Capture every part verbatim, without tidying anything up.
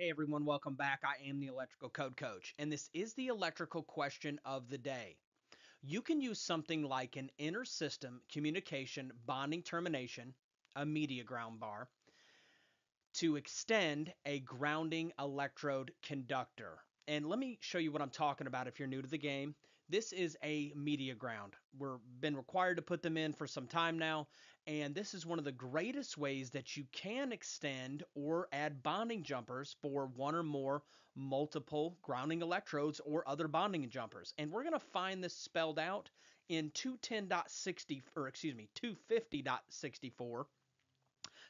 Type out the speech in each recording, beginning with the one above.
Hey everyone, welcome back. I am the Electrical Code Coach, and this is the Electrical Question of the Day. You can use something like an intersystem communication bonding termination, a media ground bar, to extend a grounding electrode conductor. And let me show you what I'm talking about if you're new to the game. This is a media ground. We've been required to put them in for some time now, and this is one of the greatest ways that you can extend or add bonding jumpers for one or more multiple grounding electrodes or other bonding jumpers. And we're going to find this spelled out in two ten point sixty, or excuse me, two fifty point sixty-four.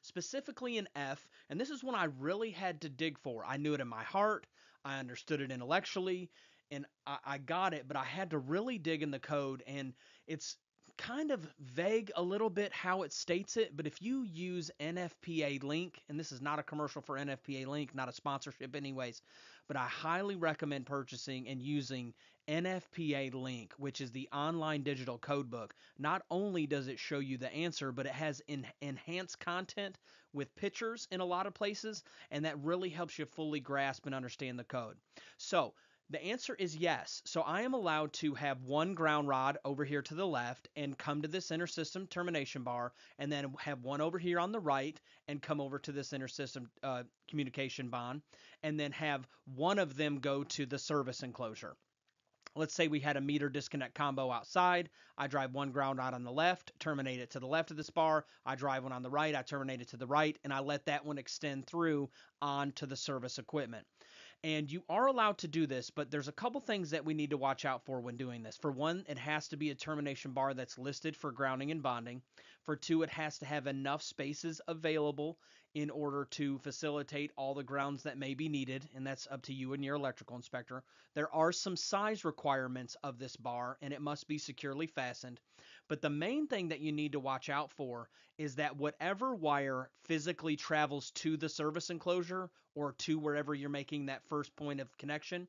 Specifically in F, and this is one I really had to dig for. I knew it in my heart, I understood it intellectually, and I, I got it, but I had to really dig in the code, and it's kind of vague a little bit how it states it, but if you use N F P A Link, and this is not a commercial for N F P A Link, not a sponsorship anyways, but I highly recommend purchasing and using N F P A Link, which is the online digital codebook. Not only does it show you the answer, but it has en enhanced content with pictures in a lot of places, and that really helps you fully grasp and understand the code. So the answer is yes. So I am allowed to have one ground rod over here to the left and come to this intersystem termination bar, and then have one over here on the right and come over to this intersystem uh, communication bond, and then have one of them go to the service enclosure. Let's say we had a meter disconnect combo outside. I drive one ground rod on the left, terminate it to the left of this bar. I drive one on the right, I terminate it to the right, and I let that one extend through onto the service equipment. And you are allowed to do this, but there's a couple things that we need to watch out for when doing this. For one, it has to be a termination bar that's listed for grounding and bonding. For two, it has to have enough spaces available in order to facilitate all the grounds that may be needed, and that's up to you and your electrical inspector. There are some size requirements of this bar, and it must be securely fastened. But the main thing that you need to watch out for is that whatever wire physically travels to the service enclosure or to wherever you're making that first point of connection,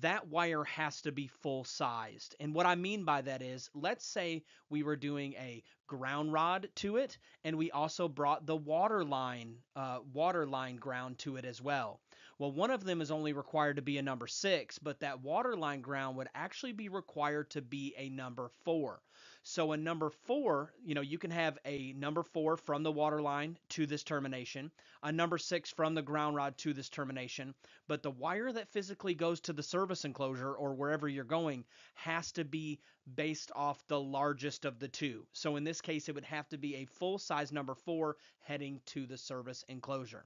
that wire has to be full-sized. And what I mean by that is, let's say we were doing a ground rod to it, and we also brought the water line, uh, water line ground to it as well. Well, one of them is only required to be a number six, but that water line ground would actually be required to be a number four. So a number four, you know, you can have a number four from the water line to this termination, a number six from the ground rod to this termination, but the wire that physically goes to the service enclosure or wherever you're going has to be based off the largest of the two. So in this case, it would have to be a full size number four heading to the service enclosure.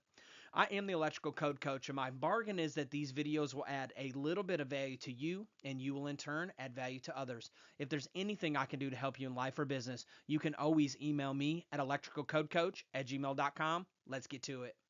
I am the Electrical Code Coach, and my bargain is that these videos will add a little bit of value to you, and you will in turn add value to others. If there's anything I can do to help you in life or business, you can always email me at electricalcodecoach at gmail dot com. Let's get to it.